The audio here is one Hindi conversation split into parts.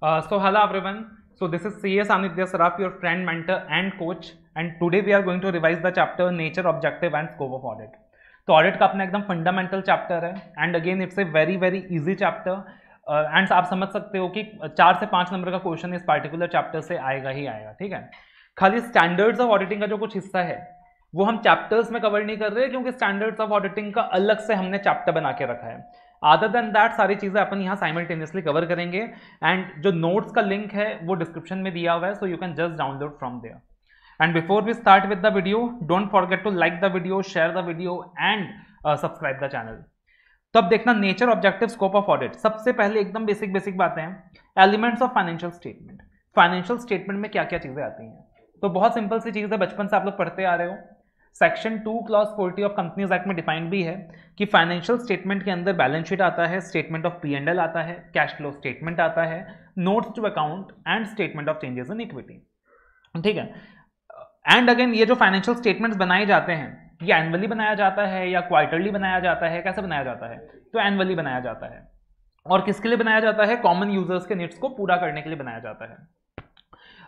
So hello everyone. So this is CA Sanidhya Saraf, your friend, mentor and coach, and today we are going to revise the chapter Nature, Objective and Scope of Audit. तो ऑडिट का अपना एकदम फंडामेंटल चैप्टर है and again it's a very very easy chapter and आप समझ सकते हो कि 4 से 5 नंबर का क्वेश्चन इस पार्टिकुलर चैप्टर से आएगा ही आएगा. ठीक है, खाली स्टैंडर्ड्स ऑफ ऑडिटिंग का जो कुछ हिस्सा है वो हम चैप्टर्स में कवर नहीं कर रहे क्योंकि स्टैंडर्ड्स ऑफ ऑडिटिंग का अलग से हमने चैप्टर बना के रखा है. अदर देन दैट सारी चीज़ें अपन यहाँ साइमल्टेनियसली कवर करेंगे एंड जो नोट्स का लिंक है वो डिस्क्रिप्शन में दिया हुआ है, so you can just download from there. And before we start with the video, don't forget to like the video, share the video and subscribe the channel. तो अब देखना nature, objective, scope of audit. सबसे पहले एकदम बेसिक बातें हैं. Elements of financial statement. Financial statement में क्या क्या चीज़ें आती हैं? तो बहुत सिंपल सी चीज़ है, बचपन से आप लोग पढ़ते आ रहे हो. Section 2 clause 40 of companies act में डिफाइंड भी है कि फाइनेंशियल स्टेटमेंट के अंदर बैलेंस शीट आता है, स्टेटमेंट ऑफ P&L आता है, कैश फ्लो स्टेटमेंट आता है, notes to account and statement of changes in equity. ठीक है, एंड अगेन ये जो फाइनेंशियल स्टेटमेंट्स बनाए जाते हैं ये एनुअली बनाया जाता है या क्वार्टरली बनाया जाता है, कैसे बनाया जाता है? तो एनुअली बनाया जाता है. और किसके लिए बनाया जाता है? कॉमन यूजर्स के नीड्स को पूरा करने के लिए बनाया जाता है.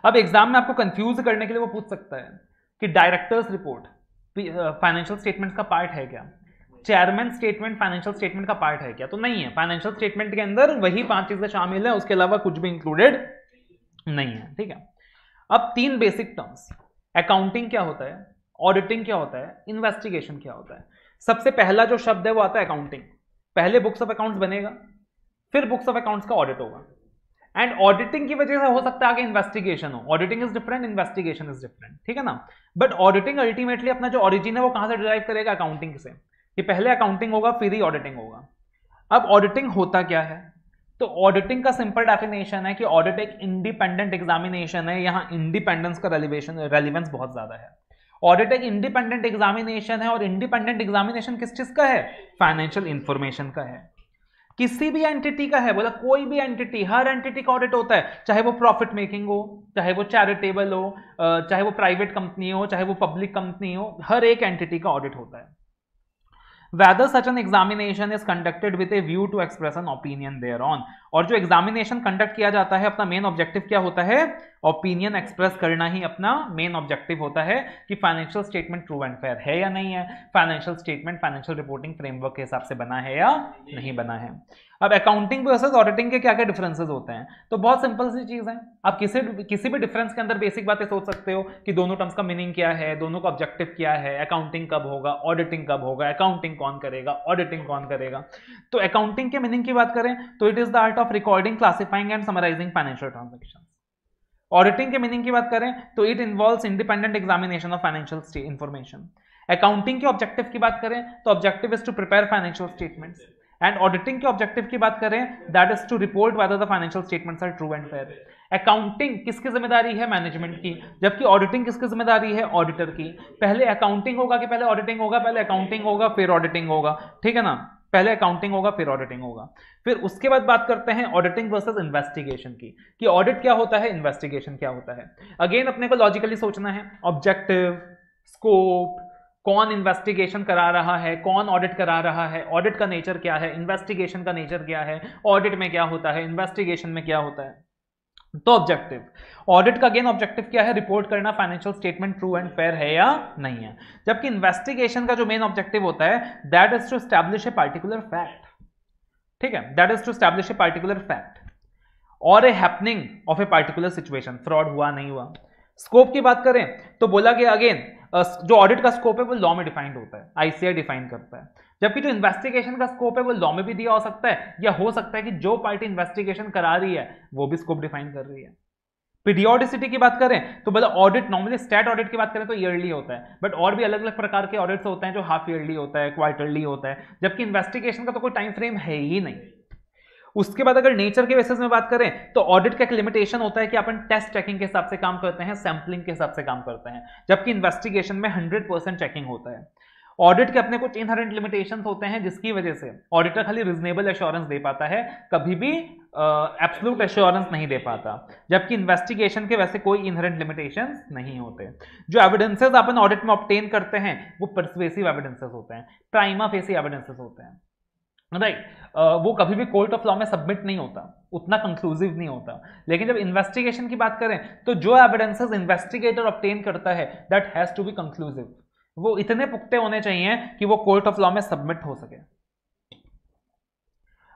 अब एग्जाम में आपको कंफ्यूज करने के लिए वो पूछ सकता है कि डायरेक्टर्स रिपोर्ट फाइनेंशियल स्टेटमेंट्स का पार्ट है क्या, चेयरमैन स्टेटमेंट फाइनेंशियल स्टेटमेंट का पार्ट है क्या? तो नहीं है. फाइनेंशियल स्टेटमेंट के अंदर वही 5 चीजें शामिल है, उसके अलावा कुछ भी इंक्लूडेड नहीं है. ठीक है, अब 3 बेसिक टर्म्स. अकाउंटिंग क्या होता है, ऑडिटिंग क्या होता है, इन्वेस्टिगेशन क्या होता है? सबसे पहला जो शब्द है वो आता है अकाउंटिंग. पहले बुक्स ऑफ अकाउंट्स बनेगा, फिर बुक्स ऑफ अकाउंट्स का ऑडिट होगा. एंड ऑडिटिंग की वजह से हो सकता है आगे इन्वेस्टिगेशन हो. Auditing is different, investigation is different. ठीक है ना, बट ऑडिटिंग अल्टीमेटली अपना जो ऑरिजिन है वो कहां से डिराइव करेगा? अकाउंटिंग से. कि पहले अकाउंटिंग होगा फिर ही ऑडिटिंग होगा. अब ऑडिटिंग होता क्या है? तो ऑडिटिंग का सिंपल डेफिनेशन है कि ऑडिट एक इंडिपेंडेंट एग्जामिनेशन है. यहाँ इंडिपेंडेंस का रेलिवेंस बहुत ज्यादा है. ऑडिट एक इंडिपेंडेंट एग्जामिनेशन है और इंडिपेंडेंट एग्जामिनेशन किस चीज का है? फाइनेंशियल इंफॉर्मेशन का है, किसी भी एंटिटी का है. बोला कोई भी एंटिटी, हर एंटिटी का ऑडिट होता है, चाहे वो प्रॉफिट मेकिंग हो, चाहे वो चैरिटेबल हो, चाहे वो प्राइवेट कंपनी हो, चाहे वो पब्लिक कंपनी हो, हर एक एंटिटी का ऑडिट होता है. Whether such an examination is conducted with a view to express an opinion thereon. और जो एग्जामिनेशन कंडक्ट किया जाता है अपना मेन ऑब्जेक्टिव क्या होता है? ओपिनियन एक्सप्रेस करना ही अपना मेन ऑब्जेक्टिव होता है कि financial statement true and fair है या नहीं है, financial statement financial reporting framework के हिसाब से बना है या नहीं बना है. अब अकाउंटिंग वर्सेस ऑडिटिंग के क्या क्या डिफरेंसेस होते हैं? तो बहुत सिंपल सी चीज है, आप किसी भी डिफरेंस के अंदर बेसिक बातें सोच सकते हो कि दोनों टर्म्स का मीनिंग क्या है, दोनों का ऑब्जेक्टिव क्या है, अकाउंटिंग कब होगा, ऑडिटिंग कब होगा, अकाउंटिंग कौन करेगा, ऑडिटिंग कौन करेगा. तो अकाउंटिंग के मीनिंग की बात करें तो it is the art of recording, classifying and summarising financial transactions. Auditing के मीनिंग की बात करें तो it involves independent examination of financial information. Accounting के ऑब्जेक्टिव की बात करें तो objective is to prepare financial statements. And auditing के ऑब्जेक्टिव की बात करें that is to report whether the financial statements are true and fair. Accounting किसकी जिम्मेदारी है? मैनेजमेंट की. जबकि ऑडिटिंग किसकी जिम्मेदारी है? ऑडिटर की. पहले अकाउंटिंग होगा कि पहले ऑडिटिंग होगा? पहले अकाउंटिंग होगा फिर ऑडिटिंग होगा. ठीक है ना, पहले अकाउंटिंग होगा फिर ऑडिटिंग होगा. फिर उसके बाद बात करते हैं ऑडिटिंग वर्सेस इन्वेस्टिगेशन की, कि ऑडिट क्या होता है, इन्वेस्टिगेशन क्या होता है. अगेन अपने को लॉजिकली सोचना है, ऑब्जेक्टिव, स्कोप, कौन इन्वेस्टिगेशन करा रहा है, कौन ऑडिट करा रहा है, ऑडिट का नेचर क्या है, इन्वेस्टिगेशन का नेचर क्या है, ऑडिट में क्या होता है, इन्वेस्टिगेशन में क्या होता है. तो ऑब्जेक्टिव, ऑडिट का अगेन ऑब्जेक्टिव क्या है? रिपोर्ट करना financial statement true and fair है या नहीं है. जबकि इन्वेस्टिगेशन का जो मेन ऑब्जेक्टिव होता है that is to establish a particular fact. ठीक है, that is to establish a particular fact और a happening of a particular situation, fraud हुआ नहीं हुआ. स्कोप की बात करें तो बोला गया अगेन जो ऑडिट का स्कोप है वो लॉ में डिफाइंड होता है, ICAI डिफाइन करता है. जबकि जो इन्वेस्टिगेशन का स्कोप है वो लॉ में भी दिया हो सकता है, या हो सकता है कि जो पार्टी इन्वेस्टिगेशन करा रही है वो भी स्कोप डिफाइन कर रही है. पीरियोडिसिटी की बात करें तो मतलब ऑडिट नॉर्मली स्टेट ऑडिट की बात करें तो ईयरली होता है, बट और भी अलग अलग प्रकार के ऑडिट्स होते हैं जो हाफ ईयरली होता है, क्वार्टरली होता है. जबकि इन्वेस्टिगेशन का तो कोई टाइम फ्रेम है ही नहीं. उसके बाद अगर नेचर के बेसिस में बात करें तो ऑडिट का एक लिमिटेशन होता है कि अपन टेस्ट चेकिंग के हिसाब से काम करते हैं, सैम्पलिंग के हिसाब से काम करते हैं. जबकि इन्वेस्टिगेशन में 100% चेकिंग होता है. ऑडिट के अपने कुछ इनहेरेंट लिमिटेशंस होते हैं जिसकी वजह से ऑडिटर खाली रीजनेबल एश्योरेंस दे पाता है, कभी भी एब्सोल्यूट एश्योरेंस नहीं दे पाता. जबकि इन्वेस्टिगेशन के वैसे कोई इनहेरेंट लिमिटेशंस नहीं होते. जो एविडेंसेस अपन ऑडिट में ऑब्टेन करते हैं वो परसुएसिव एविडेंसेस होते हैं, प्राइमा फेसी एविडेंसेस होते हैं. राइट, वो कभी भी कोर्ट ऑफ लॉ में सबमिट नहीं होता, उतना कंक्लूसिव नहीं होता. लेकिन जब इन्वेस्टिगेशन की बात करें तो जो एविडेंसेस इन्वेस्टिगेटर ऑब्टेन करता है that has to be conclusive, वो इतने पुख्ते होने चाहिए कि वो कोर्ट ऑफ लॉ में सबमिट हो सके.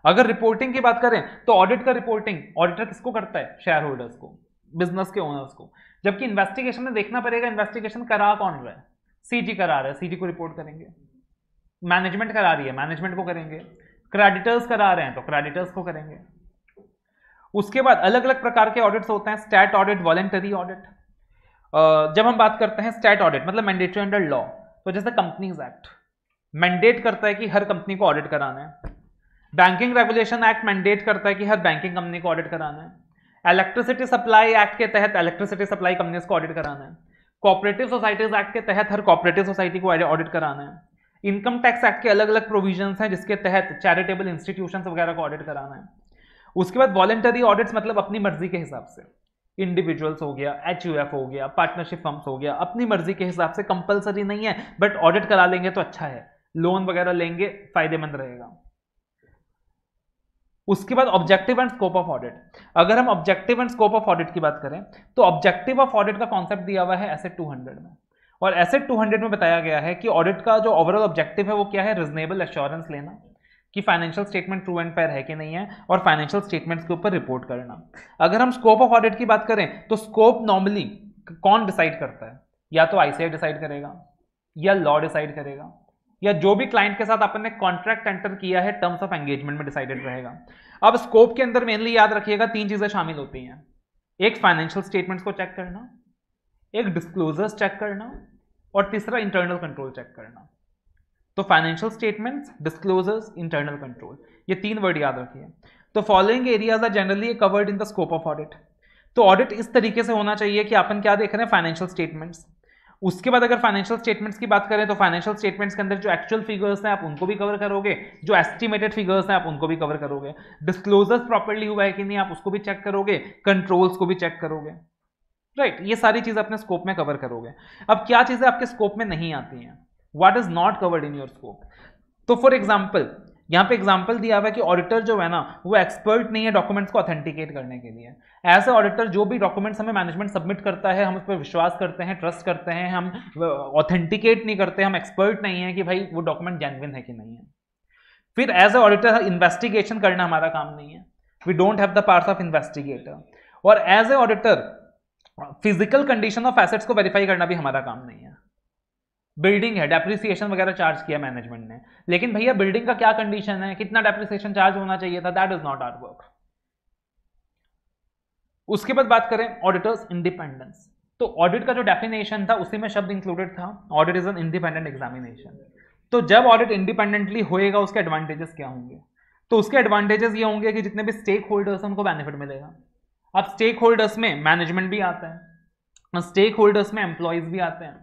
अगर रिपोर्टिंग की बात करें तो ऑडिट का रिपोर्टिंग ऑडिटर किसको करता है? शेयर होल्डर्स को, बिजनेस के ओनर्स को. जबकि इन्वेस्टिगेशन में देखना पड़ेगा इन्वेस्टिगेशन करा कौन रहा है, सीजी करा रहा है, सीजी को रिपोर्ट करेंगे. मैनेजमेंट करा रही है, मैनेजमेंट को करेंगे. क्रेडिटर्स करा रहे हैं तो क्रेडिटर्स को करेंगे. उसके बाद अलग अलग प्रकार के ऑडिट्स होते हैं, स्टैट ऑडिट, वॉलेंटरी ऑडिट. जब हम बात करते हैं स्टैट ऑडिट मतलब मैंडेटरी अंडर लॉ, तो जैसे कंपनीज एक्ट मैंडेट करता है कि हर कंपनी को ऑडिट कराना है. बैंकिंग रेगुलेशन एक्ट मैंडेट करता है कि हर बैंकिंग कंपनी को ऑडिट कराना है. इलेक्ट्रिसिटी सप्लाई एक्ट के तहत इलेक्ट्रिसिटी सप्लाई कंपनीज को ऑडिट कराना है. कॉपरेटिव सोसाइटीज एक्ट के तहत हर कॉपरेटिव सोसाइटी को ऑडिट कराना है. इनकम टैक्स एक्ट के अलग अलग प्रोविजंस हैं जिसके तहत चैरिटेबल इंस्टीट्यूशंस वगैरह को ऑडिट कराना है. उसके बाद वॉलंटरी ऑडिट्स मतलब अपनी मर्जी के हिसाब से, इंडिविजुअल्स हो गया, एचयूएफ हो गया, पार्टनरशिप फर्म्स हो गया, अपनी मर्जी के हिसाब से, कंपलसरी नहीं है बट ऑडिट करा लेंगे तो अच्छा है, लोन वगैरह लेंगे फायदेमंद रहेगा. उसके बाद objective and scope of audit. अगर हम objective and scope of audit की बात करें तो ऑब्जेक्टिव ऑफ ऑडिट का कॉन्सेप्ट दिया हुआ है एसए 200 में, और एसए 200 में बताया गया है कि ऑडिट का जो ओवरऑल ऑब्जेक्टिव है वो क्या है? रीजनेबल एश्योरेंस लेना कि financial statement true and fair है कि नहीं है, और फाइनेंशियल स्टेटमेंट्स के ऊपर रिपोर्ट करना. अगर हम स्कोप ऑफ ऑडिट की बात करें तो स्कोप नॉर्मली कौन डिसाइड करता है? या तो आईसीएआई डिसाइड करेगा, या लॉ डिसाइड करेगा, या जो भी क्लाइंट के साथ अपन ने कॉन्ट्रैक्ट एंटर किया है टर्म्स ऑफ एंगेजमेंट में डिसाइडेड रहेगा. अब स्कोप के अंदर मेनली याद रखिएगा तीन चीजें शामिल होती हैं, एक फाइनेंशियल स्टेटमेंट्स को चेक करना, एक डिस्क्लोजर्स चेक करना, और तीसरा इंटरनल कंट्रोल चेक करना. तो financial statements, disclosures, internal control, ये तीन वर्ड याद रखिए. तो following areas are generally covered in the scope of audit. तो ऑडिट इस तरीके से होना चाहिए कि अपन क्या देख रहे हैं? Financial statements. उसके बाद अगर फाइनेंशियल स्टेटमेंट्स की बात करें तो फाइनेंशियल स्टेटमेंट्स के अंदर जो एक्चुअल फिगर्स हैं आप उनको भी कवर करोगे, जो एस्टिमेटेड फिगर्स हैं आप उनको भी कवर करोगे, डिस्क्लोजर्स प्रॉपर्ली हुआ है कि नहीं आप उसको भी चेक करोगे, कंट्रोल्स को भी चेक करोगे. राइट, ये सारी चीजें अपने स्कोप में कवर करोगे. अब क्या चीजें आपके स्कोप में नहीं आती हैं? What is not covered in your scope. तो फॉर एग्जांपल, यहाँ पे एग्जांपल दिया हुआ है कि ऑडिटर जो है ना वो एक्सपर्ट नहीं है डॉक्यूमेंट्स को ऑथेंटिकेट करने के लिए. एज ए ऑडिटर जो भी डॉक्यूमेंट्स हमें मैनेजमेंट सबमिट करता है हम उस पर विश्वास करते हैं, ट्रस्ट करते हैं, हम ऑथेंटिकेट नहीं करते, हम एक्सपर्ट नहीं है कि भाई वो डॉक्यूमेंट जेन्युइन है कि नहीं है. फिर एज ए ऑडिटर इन्वेस्टिगेशन करना हमारा काम नहीं है, we don't have the powers of investigator. और as a auditor physical condition of assets को वेरीफाई करना भी हमारा काम नहीं है. बिल्डिंग है, डेप्रिसिएशन वगैरह चार्ज किया मैनेजमेंट ने, लेकिन भैया बिल्डिंग का क्या कंडीशन है, कितना डेप्रिसिएशन चार्ज होना चाहिए था, that is not our work. उसके बाद बात करें ऑडिटर्स इंडिपेंडेंस. तो ऑडिट का जो डेफिनेशन था उसी में शब्द इंक्लूडेड था, audit is an independent examination. तो जब ऑडिट इंडिपेंडेंटली होएगा उसके एडवांटेजेस क्या होंगे? तो उसके एडवांटेजेस ये होंगे कि जितने भी स्टेक होल्डर्स हैं उनको बेनिफिट मिलेगा. अब स्टेक होल्डर्स में मैनेजमेंट भी आता है, स्टेक होल्डर्स में एम्प्लॉयज भी आते हैं,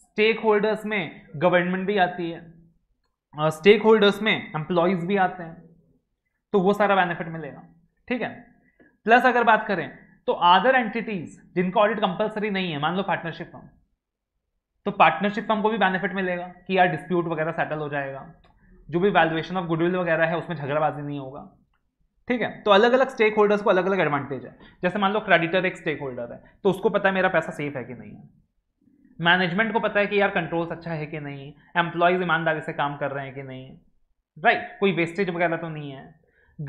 स्टेक होल्डर्स में गवर्नमेंट भी आती है, स्टेक होल्डर्स में एम्प्लॉयज भी आते हैं, तो वो सारा बेनिफिट मिलेगा. ठीक है, प्लस अगर बात करें तो अदर एंटिटीज जिनका ऑडिट कंपलसरी नहीं है, मान लो पार्टनरशिप फर्म, तो पार्टनरशिप फर्म को भी बेनिफिट मिलेगा कि यार डिस्प्यूट वगैरह सेटल हो जाएगा, जो भी वैल्यूएशन ऑफ गुडविल वगैरह है उसमें झगड़ाबाजी नहीं होगा. ठीक है, तो अलग अलग स्टेक होल्डर्स को अलग अलग एडवांटेज है. जैसे मान लो क्रेडिटर एक स्टेक होल्डर है तो उसको पता है मेरा पैसा सेफ है कि नहीं है, मैनेजमेंट को पता है कि यार कंट्रोल्स अच्छा है कि नहीं, एम्प्लॉयज ईमानदारी से काम कर रहे हैं कि नहीं, राइट, कोई वेस्टेज वगैरह तो नहीं है.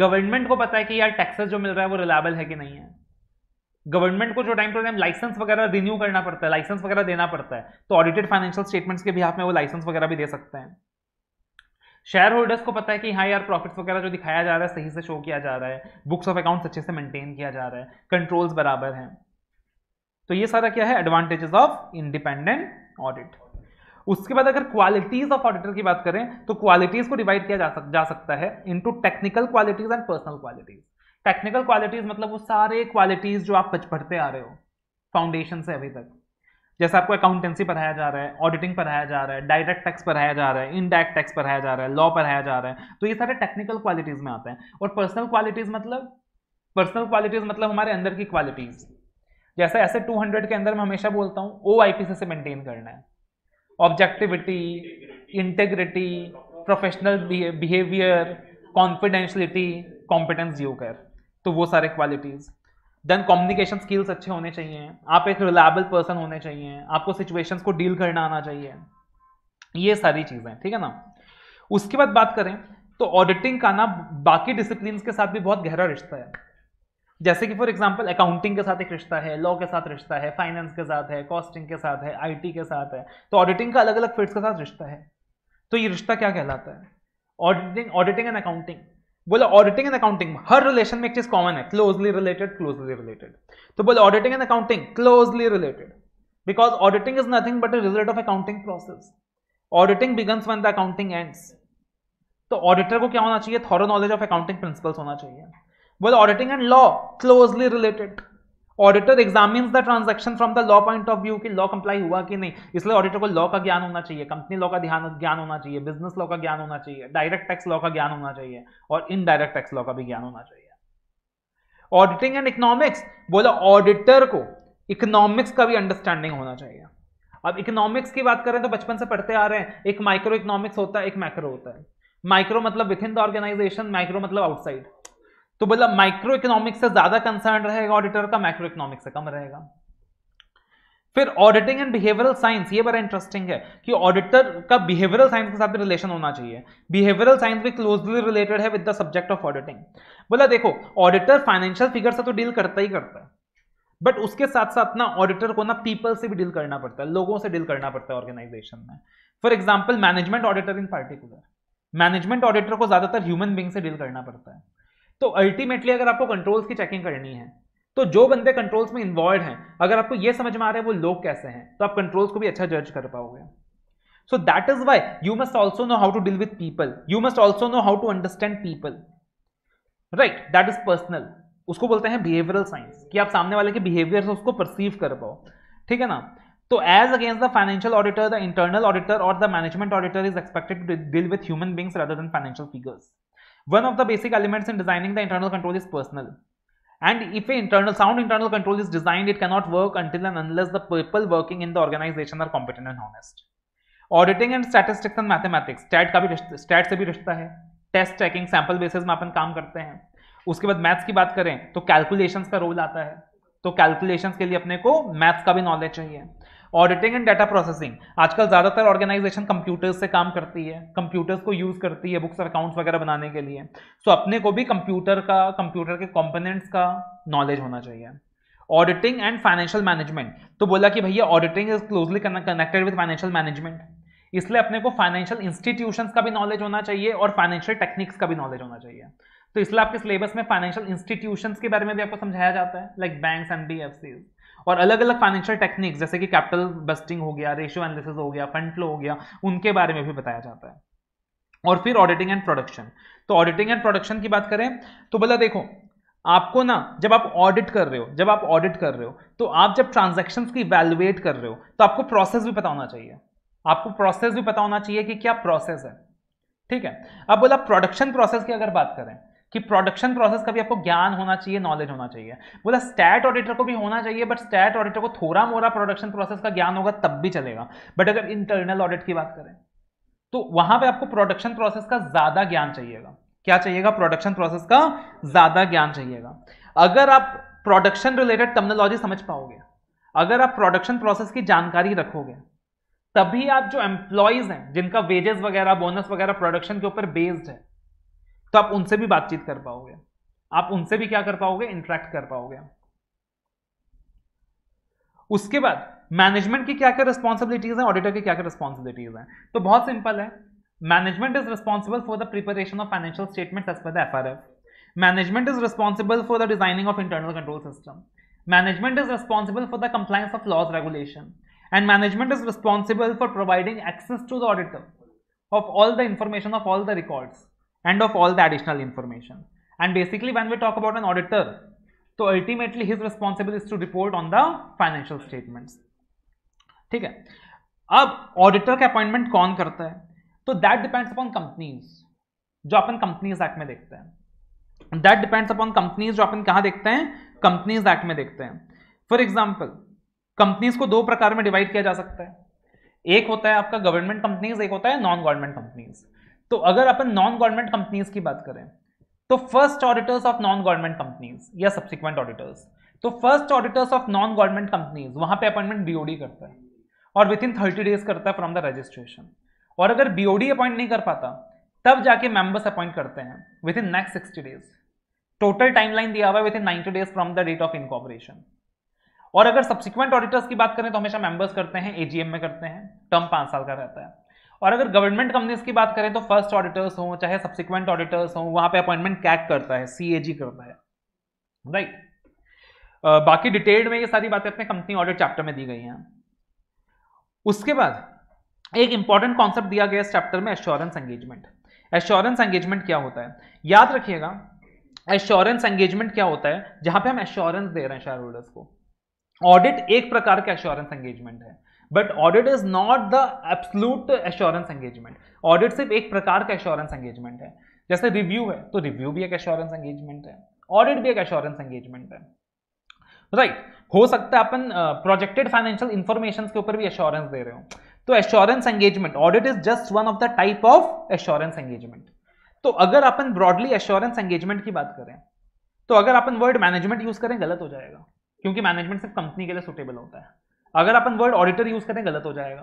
गवर्नमेंट को पता है कि यार टैक्सेस जो मिल रहा है वो रिलायबल है कि नहीं है. गवर्नमेंट को जो टाइम टू टाइम लाइसेंस वगैरह रिन्यू करना पड़ता है, लाइसेंस वगैरह देना पड़ता है, तो ऑडिटेड फाइनेंशियल स्टेटमेंट्स के बिहाफ में वो लाइसेंस वगैरह भी दे सकते हैं. शेयर होल्डर्स को पता है कि हाँ यार प्रॉफिट्स वगैरह जो दिखाया जा रहा है सही से शो किया जा रहा है, बुक्स ऑफ अकाउंट्स अच्छे से मेंटेन किया जा रहा है, कंट्रोल्स बराबर हैं. तो ये सारा क्या है? Advantages of independent audit. उसके बाद अगर क्वालिटीज ऑफ ऑडिटर की बात करें तो क्वालिटीज को डिवाइड किया जा सकता है into technical qualities and personal qualities. Technical qualities मतलब वो सारे क्वालिटीज जो आप पढ़ते आ रहे हो फाउंडेशन से अभी तक, जैसे आपको अकाउंटेंसी पढ़ाया जा रहा है, ऑडिटिंग पढ़ाया जा रहा है, डायरेक्ट टैक्स पढ़ाया जा रहा है, इनडायरेक्ट टैक्स पढ़ाया जा रहा है, लॉ पढ़ाया जा रहा है, तो ये सारे टेक्निकल क्वालिटीज में आते हैं. और पर्सनल क्वालिटीज मतलब हमारे अंदर की क्वालिटीज, जैसे ऐसे 200 के अंदर मैं हमेशा बोलता हूँ OIPC से मेंटेन करना है, objectivity, integrity, professional behaviour, confidentiality, competence you care, तो वो सारे क्वालिटीज। देन कम्युनिकेशन स्किल्स अच्छे होने चाहिए, आप एक रिलायबल पर्सन होने चाहिए, आपको सिचुएशंस को डील करना आना चाहिए, ये सारी चीजें, ठीक है ना। उसके बाद बात करें तो ऑडिटिंग का ना बाकी डिसिप्लिन के साथ भी बहुत गहरा रिश्ता है, जैसे कि फॉर एग्जांपल अकाउंटिंग के साथ एक रिश्ता है, लॉ के साथ रिश्ता है, फाइनेंस के साथ है, कॉस्टिंग के साथ है, आईटी के साथ है, तो ऑडिटिंग का अलग अलग फील्ड्स के साथ रिश्ता है। तो ये रिश्ता क्या कहलाता है? Auditing and accounting. बोला ऑडिटिंग एंड अकाउंटिंग हर रिलेशन में एक चीज कॉमन है, क्लोजली रिलेटेड, क्लोजली रिलेटेड। तो बोला auditing and accounting closely related because auditing is nothing but a result of accounting process. Auditing begins when the accounting ends. तो ऑडिटर को क्या होना चाहिए? Thorough knowledge of accounting principles होना चाहिए। बोला auditing and law closely related. Auditor examines the transaction from the law point of view कि लॉ कंप्लाई हुआ कि नहीं, इसलिए ऑडिटर को लॉ का ज्ञान होना चाहिए, कंपनी लॉ का ज्ञान होना चाहिए, बिजनेस लॉ का ज्ञान होना चाहिए, डायरेक्ट टैक्स लॉ का ज्ञान होना चाहिए और इनडायरेक्ट टैक्स लॉ का भी ज्ञान होना चाहिए। Auditing and economics. बोला ऑडिटर को इकोनॉमिक्स का भी अंडरस्टैंडिंग होना चाहिए। अब इकोनॉमिक्स की बात करें तो बचपन से पढ़ते आ रहे हैं, एक माइक्रो इकोनॉमिक्स होता है, एक मैक्रो होता है। माइक्रो मतलब within the organisation, micro मतलब आउटसाइड। तो मतलब माइक्रो इकोनॉमिक्स से ज्यादा कंसर्न रहेगा ऑडिटर का, माइक्रो इकोनॉमिक्स से कम रहेगा। फिर ऑडिटिंग एंड बिहेवियरल साइंस, ये बड़ा इंटरेस्टिंग है कि ऑडिटर का बिहेवियरल साइंस के साथ भी रिलेशन होना चाहिए। बिहेवियरल साइंस भी क्लोजली रिलेटेड है with the subject of auditing. बोला देखो ऑडिटर फाइनेंशियल फिगर से तो डील करता ही करता है, बट उसके साथ साथ ना ऑडिटर को ना पीपल से भी डील करना पड़ता है, लोगों से डील करना पड़ता है ऑर्गेनाइजेशन में। For example management auditor in particular, management auditor को ज्यादातर ह्यूमन बींग से डील करना पड़ता है। तो अल्टीमेटली अगर आपको कंट्रोल्स की चेकिंग करनी है तो जो बंदे कंट्रोल्स में इन्वॉल्व हैं, अगर आपको ये समझ में आ रहा है वो लोग कैसे हैं, तो आप कंट्रोल्स को भी अच्छा जज कर पाओगे। So that is why you must also know how to deal with people, you must also know how to understand people, right. That is personal, उसको बोलते हैं बिहेवियरल साइंस, कि आप सामने वाले के बिहेवियर से उसको परसीव कर पाओ, ठीक है ना। तो as against the financial auditor, the internal auditor और the management auditor is expected to deal with human beings rather than financial figures. One of the basic elements in designing the internal control is personnel, and if a sound internal control is designed, it cannot work until and unless the people working in the organization are competent and honest. Auditing and statistics and mathematics, stat से भी रिश्ता है, test checking, sample basis में अपन काम करते हैं। उसके बाद maths की बात करें तो calculations का role आता है, तो calculations के लिए अपने को maths का भी knowledge चाहिए। ऑडिटिंग एंड डाटा प्रोसेसिंग, आजकल ज्यादातर ऑर्गेनाइजेशन कंप्यूटर्स से काम करती है, कंप्यूटर्स को यूज करती है बुक्स और अकाउंट्स वगैरह बनाने के लिए, सो अपने को भी कंप्यूटर के कंपोनेंट्स का नॉलेज होना चाहिए। ऑडिटिंग एंड फाइनेंशियल मैनेजमेंट, तो बोला कि भैया auditing is closely connected with financial management, इसलिए अपने को फाइनेंशियल इंस्टीट्यूशंस का भी नॉलेज होना चाहिए और फाइनेंशियल टेक्निक्स का भी नॉलेज होना चाहिए। तो इसलिए आपके सिलेबस में फाइनेंशियल इंस्टीट्यूशंस के बारे में भी आपको समझाया जाता है, लाइक बैंक्स, NBFCs, और अलग अलग फाइनेंशियल टेक्निक्स जैसे कि कैपिटल बस्टिंग हो गया, रेशियो एनालिसिस हो गया, फंड फ्लो हो गया, उनके बारे में भी बताया जाता है। और फिर ऑडिटिंग एंड प्रोडक्शन, तो ऑडिटिंग एंड प्रोडक्शन की बात करें तो बोला देखो आपको ना जब आप ऑडिट कर रहे हो तो आप जब ट्रांजैक्शंस की इवैल्यूएट कर रहे हो तो आपको प्रोसेस भी पता होना चाहिए, आपको प्रोसेस भी पता होना चाहिए कि क्या प्रोसेस है, ठीक है। अब बोला प्रोडक्शन प्रोसेस की अगर बात करें कि प्रोडक्शन प्रोसेस का भी आपको ज्ञान होना चाहिए, नॉलेज होना चाहिए। बोला स्टैट ऑडिटर को भी होना चाहिए, बट स्टैट ऑडिटर को थोड़ा मोरा प्रोडक्शन प्रोसेस का ज्ञान होगा तब भी चलेगा, बट अगर इंटरनल ऑडिट की बात करें तो वहां पे आपको प्रोडक्शन प्रोसेस का ज्यादा ज्ञान चाहिएगा। क्या चाहिएगा? प्रोडक्शन प्रोसेस का ज्यादा ज्ञान चाहिएगा। अगर आप प्रोडक्शन रिलेटेड टर्मिनोलॉजी समझ पाओगे, अगर आप प्रोडक्शन प्रोसेस की जानकारी रखोगे, तभी आप जो एम्प्लॉयज हैं जिनका वेजेस वगैरह बोनस वगैरह प्रोडक्शन के ऊपर बेस्ड है, तो आप उनसे भी बातचीत कर पाओगे, आप उनसे भी क्या कर पाओगे? इंटरेक्ट कर पाओगे। उसके बाद मैनेजमेंट की क्या क्या रिस्पॉन्सिबिलिटीज हैं, ऑडिटर की क्या क्या रिस्पॉन्सिबिलिटीज हैं, तो बहुत सिंपल है। Management is responsible for the preparation of financial statements as per the FRF। Management is responsible for the designing of internal control system. Management is responsible for the compliance of laws regulation, and management is responsible for providing access to the auditor of all the information of all the records and of all the additional information. And basically when we talk about an auditor, so ultimately his responsibility is to report on the financial statements, ठीक है। अब ऑडिटर का अपॉइंटमेंट कौन करता है? तो दैट डिपेंड्स अपॉन कंपनीज, जो अपन कंपनीज एक्ट में देखते हैं। दैट डिपेंड्स अपॉन कंपनीज, जो अपन कहाँ देखते हैं? कंपनीज एक्ट में देखते हैं। फॉर एग्जाम्पल कंपनीज को दो प्रकार में डिवाइड किया जा सकता है, एक होता है आपका गवर्नमेंट कंपनीज, एक होता है नॉन गवर्नमेंट कंपनीज। तो अगर अपन नॉन गवर्नमेंट कंपनीज की बात करें तो first auditors of non government companies या सब्सिक्वेंट ऑडिटर्स, तो first auditors of non government companies वहां पे अपॉइंटमेंट बीओडी करता है और विद इन 30 डेज करता है फ्रॉम द रजिस्ट्रेशन। और अगर बीओडी अपॉइंट नहीं कर पाता तब जाके मेंबर्स अपॉइंट करते हैं within next 60 days. Total timeline दिया हुआ है within 90 days from the date of incorporation. और अगर सब्सिक्वेंट ऑडिटर्स की बात करें तो हमेशा मेंबर्स करते हैं, एजीएम में करते हैं, टर्म 5 साल का रहता है। और अगर गवर्नमेंट कंपनीज की बात करें तो फर्स्ट ऑडिटर्स हों चाहे सब्सिक्वेंट ऑडिटर्स हों वहां पे अपॉइंटमेंट कैग करता है, सीएजी करता है, राइट। बाकी डिटेल्ड में ये सारी बातें अपने कंपनी ऑडिट चैप्टर में दी गई हैं। उसके बाद एक इंपॉर्टेंट कॉन्सेप्ट दिया गया इस चैप्टर में, एश्योरेंस एंगेजमेंट। एश्योरेंस एंगेजमेंट क्या होता है, याद रखिएगा एश्योरेंस एंगेजमेंट क्या होता है, जहां पे हम एश्योरेंस दे रहे हैं शेयर होल्डर्स को। ऑडिट एक प्रकार का एश्योरेंस एंगेजमेंट है, but audit is not the absolute assurance engagement. Audit सिर्फ एक प्रकार का एश्योरेंस एंगेजमेंट है। जैसे रिव्यू है तो रिव्यू भी एक एश्योरेंस एंगेजमेंट है, ऑडिट भी एक एश्योरेंस एंगेजमेंट है, राइट। हो सकता है अपन प्रोजेक्टेड फाइनेंशियल इंफॉर्मेशन के ऊपर भी एश्योरेंस दे रहे हो, तो assurance engagement, audit is just one of the type of assurance engagement. तो अगर अपन ब्रॉडली एश्योरेंस एंगेजमेंट की बात करें तो अगर अपन वर्ड मैनेजमेंट यूज करें गलत हो जाएगा, क्योंकि मैनेजमेंट सिर्फ कंपनी के लिए सुटेबल होता है। अगर अपन वर्ड ऑडिटर यूज करें गलत हो जाएगा,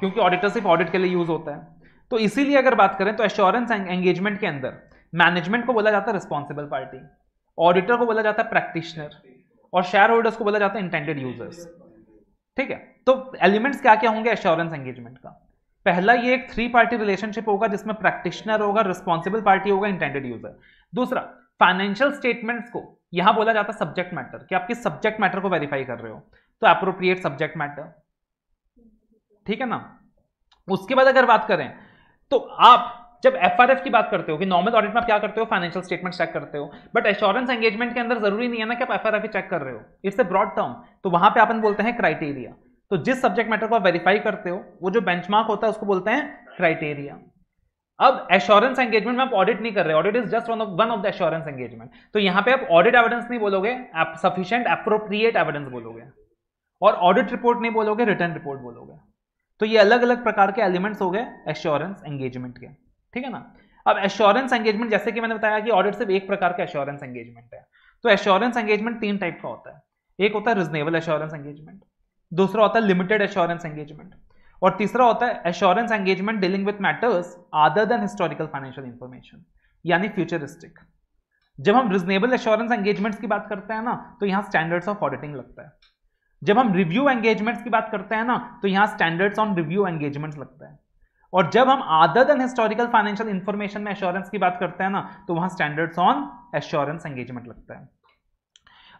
क्योंकि ऑडिटर सिर्फ ऑडिट के लिए यूज होता है। तो इसीलिए अगर बात करें तो एश्योरेंस एंगेजमेंट के अंदर मैनेजमेंट को बोला जाता है रिस्पॉन्सिबल पार्टी, ऑडिटर को बोला जाता है प्रैक्टिशनर, और शेयर होल्डर्स को बोला जाता है इंटेंडेड यूजर्स, ठीक है। तो एलिमेंट्स क्या क्या होंगे एश्योरेंस एंगेजमेंट का, पहला ये एक 3 पार्टी रिलेशनशिप होगा जिसमें प्रैक्टिशनर होगा, रिस्पॉन्सिबल पार्टी होगा, इंटेंडेड यूजर। दूसरा, फाइनेंशियल स्टेटमेंट्स को यहां बोला जाता है सब्जेक्ट मैटर, कि आप किस सब्जेक्ट मैटर को वेरीफाई कर रहे हो, तो एप्रोप्रिएट सब्जेक्ट मैटर, ठीक है ना। उसके बाद अगर बात करें तो आप जब एफआरएफ की बात करते हो कि नॉर्मल ऑडिट में आप क्या करते हो, फाइनेंशियल स्टेटमेंट चेक करते हो, बट एश्योरेंस एंगेजमेंट के अंदर जरूरी नहीं है ना कि आप एफआरएफ ही चेक कर रहे हो, इट्स ए ब्रॉड टर्म। तो वहां पे अपन बोलते हैं क्राइटेरिया। तो जिस सब्जेक्ट मैटर को आप वेरीफाई करते हो वो जो बेंचमार्क होता है उसको बोलते हैं क्राइटेरिया। अब एश्योरेंस एंगेजमेंट में आप ऑडिट नहीं कर रहे, audit is just one of the assurance engagement. तो यहां पे आप ऑडिट एविडेंस नहीं बोलोगे, आप सफिशिएंट एप्रोप्रिएट एविडेंस बोलोगे, और ऑडिट रिपोर्ट नहीं बोलोगे, रिटर्न रिपोर्ट बोलोगे। तो ये अलग अलग प्रकार के एलिमेंट्स हो गए एश्योरेंस एंगेजमेंट के, ठीक है ना। अब एश्योरेंस एंगेजमेंट, जैसे कि मैंने बताया कि ऑडिट सिर्फ एक प्रकार का एश्योरेंस एंगेजमेंट है, तो एश्योरेंस एंगेजमेंट 3 टाइप का होता है। एक होता है रीजनेबल एश्योरेंस एंगेजमेंट, दूसरा होता है लिमिटेड एश्योरेंस एंगेजमेंट, और तीसरा होता है assurance engagement dealing with matters other than historical financial information, यानी फ्यूचरिस्टिक। जब हम रीजनेबल एश्योरेंस एंगेजमेंट्स की बात करते हैं ना तो यहाँ स्टैंडर्ड्स ऑफ ऑडिटिंग लगता है। जब हम रिव्यू एंगेजमेंट्स की बात करते हैं ना तो यहाँ स्टैंडर्ड्स ऑन रिव्यू एंगेजमेंट्स लगता है। और जब हम other than historical financial information में एश्योरेंस की बात करते हैं ना तो वहाँ स्टैंडर्ड्स ऑन एश्योरेंस एंगेजमेंट लगता है।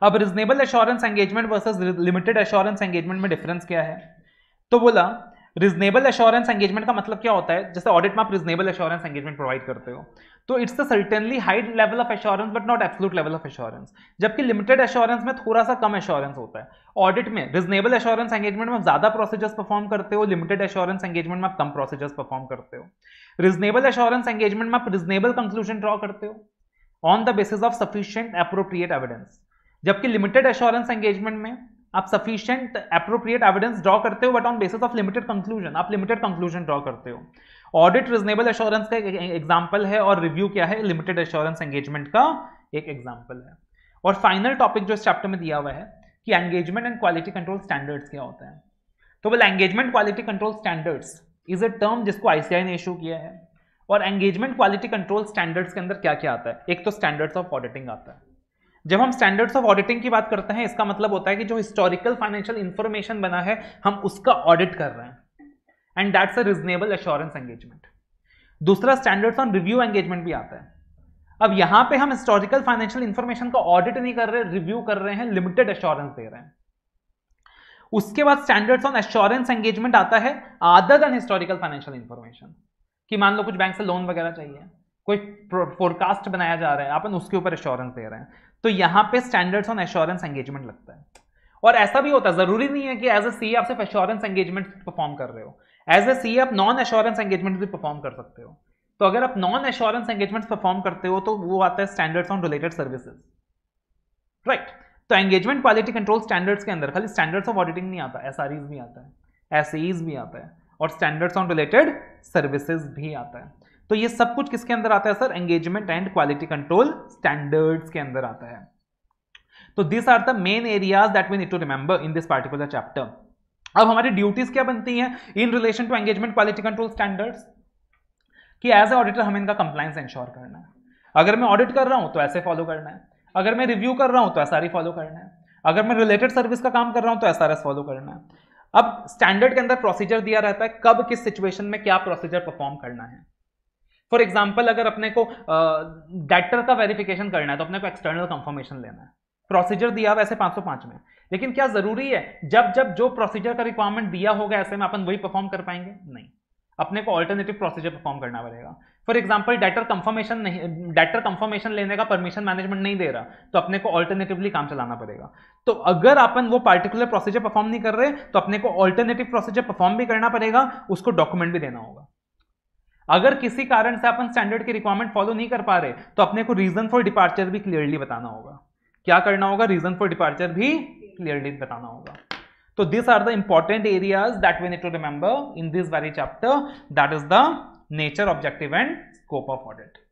अब reasonable assurance engagement versus limited assurance engagement में डिफरेंस क्या है, तो बोला रीजनेबल एश्योरेंस एंगेजमेंट का मतलब क्या होता है, जैसे ऑडिट में आप रीजनेबल एश्योरेंस एंगेजमेंट प्रोवाइड करते हो तो it's a certainly high level of assurance but not absolute level of assurance. जबकि लिमिटेड एश्योरेंस में थोड़ा सा कम एश्योरेंस होता है। ऑडिट में रीजनेबल एश्योरेंस एंगेजमेंट में आप ज्यादा प्रोसीजर्स परफॉर्म करते हो, लिमिटेड एश्योरेंस एंगेजमेंट में आप कम प्रोसीजर्स परफॉर्म करते हो। रीजनेबल एश्योरेंस एंगेजमेंट में आप रीजनेबल कंक्लूजन ड्रॉ करते हो on the basis of sufficient appropriate evidence, जबकि लिमिटेड एश्योरेंस एंगेजमेंट में आप सफिशिएंट एप्रोप्रिएट एविडेंस ड्रॉ करते हो but on basis of limited conclusion, आप लिमिटेड कंक्लूजन ड्रॉ करते हो। ऑडिट रीजनेबल एश्योरेंस का एक एग्जांपल है और रिव्यू क्या है, लिमिटेड एश्योरेंस एंगेजमेंट का एक एग्जांपल है। और फाइनल टॉपिक जो इस चैप्टर में दिया हुआ है कि engagement and quality control standards क्या होता है, तो बोला engagement quality control standards is a term जिसको आईसीएआई ने इशू किया है। और एंगेजमेंट क्वालिटी कंट्रोल स्टैंडर्ड्स के अंदर क्या क्या आता है, एक तो स्टैंडर्ड्स ऑफ ऑडिटिंग आता है। जब हम स्टैंडर्ड्स ऑफ ऑडिटिंग की बात करते हैं इसका मतलब होता है कि जो हिस्टोरिकल फाइनेंशियल इंफॉर्मेशन बना है हम उसका ऑडिट कर रहे हैं, and that's a reasonable assurance engagement. दूसरा, स्टैंडर्ड्स ऑन रिव्यू एंगेजमेंट भी आता है। अब यहां पे हम हिस्टोरिकल फाइनेंशियल इंफॉर्मेशन का ऑडिट नहीं कर रहे, रिव्यू कर रहे हैं, लिमिटेड एश्योरेंस दे रहे हैं। उसके बाद स्टैंडर्ड्स ऑन एश्योरेंस एंगेजमेंट आता है other than historical financial information, कि मान लो कुछ बैंक से लोन वगैरह चाहिए, कोई फोरकास्ट बनाया जा रहा है, अपन उसके ऊपर एश्योरेंस दे रहे हैं, तो यहाँ पे स्टैंडर्ड्स ऑन एश्योरेंस एंगेजमेंट लगता है। और ऐसा भी होता है, जरूरी नहीं है कि एज ए सीए आप सिर्फ एश्योरेंस एंगेजमेंट परफॉर्म कर रहे हो, एज ए सीए आप नॉन एश्योरेंस एंगेजमेंट भी परफॉर्म कर सकते हो। तो अगर आप नॉन एश्योरेंस एंगेजमेंट परफॉर्म करते हो तो वो आता है standards on related services, right. तो एंगेजमेंट क्वालिटी कंट्रोल स्टैंडर्ड्स के अंदर खाली स्टैंडर्ड्स ऑफ ऑडिटिंग नहीं आता, एसआरईज भी आता है, एसईज भी आता है, और स्टैंडर्ड्स ऑन रिलेटेड सर्विसेज भी आता है। तो ये सब कुछ किसके अंदर आता है sir? Engagement and quality control standards के अंदर आता है. तो this are the main areas that we need to remember in this particular chapter. अब हमारी ड्यूटीज क्या बनती हैं in relation to engagement quality control standards, कि एज ए ऑडिटर हमें इनका कंप्लायंस इंश्योर करना है. अगर मैं ऑडिट कर रहा हूं तो ऐसे फॉलो करना है, अगर मैं रिव्यू कर रहा हूं तो एसआरई फॉलो करना है, अगर मैं रिलेटेड सर्विस का काम कर रहा हूं तो एसआरएस फॉलो करना है. अब स्टैंडर्ड के अंदर प्रोसीजर दिया रहता है कब किस सिचुएशन में क्या प्रोसीजर परफॉर्म करना है. फॉर एग्जाम्पल अगर अपने को डेटर का वेरिफिकेशन करना है तो अपने को एक्सटर्नल कंफर्मेशन लेना है. प्रोसीजर दिया वैसे 505 में, लेकिन क्या जरूरी है जब जब जो प्रोसीजर का रिक्वायरमेंट दिया होगा ऐसे में अपन वही परफॉर्म कर पाएंगे? नहीं, अपने को ऑल्टरनेटिव प्रोसीजर परफॉर्म करना पड़ेगा. फॉर एग्जाम्पल डेटर कंफर्मेशन लेने का परमिशन मैनेजमेंट नहीं दे रहा तो अपने को ऑल्टरनेटिवली काम चलाना पड़ेगा. तो अगर अपन वो पार्टिकुलर प्रोसीजर परफॉर्म नहीं कर रहे तो अपने को ऑल्टरनेटिव प्रोसीजर परफॉर्म भी करना पड़ेगा, उसको डॉक्यूमेंट भी देना होगा. अगर किसी कारण से अपन स्टैंडर्ड की रिक्वायरमेंट फॉलो नहीं कर पा रहे तो अपने को रीजन फॉर डिपार्चर भी क्लियरली बताना होगा. क्या करना होगा? रीजन फॉर डिपार्चर भी क्लियरली बताना होगा. तो this are the important areas that we need to remember in this very chapter, that is the nature, objective and scope of audit.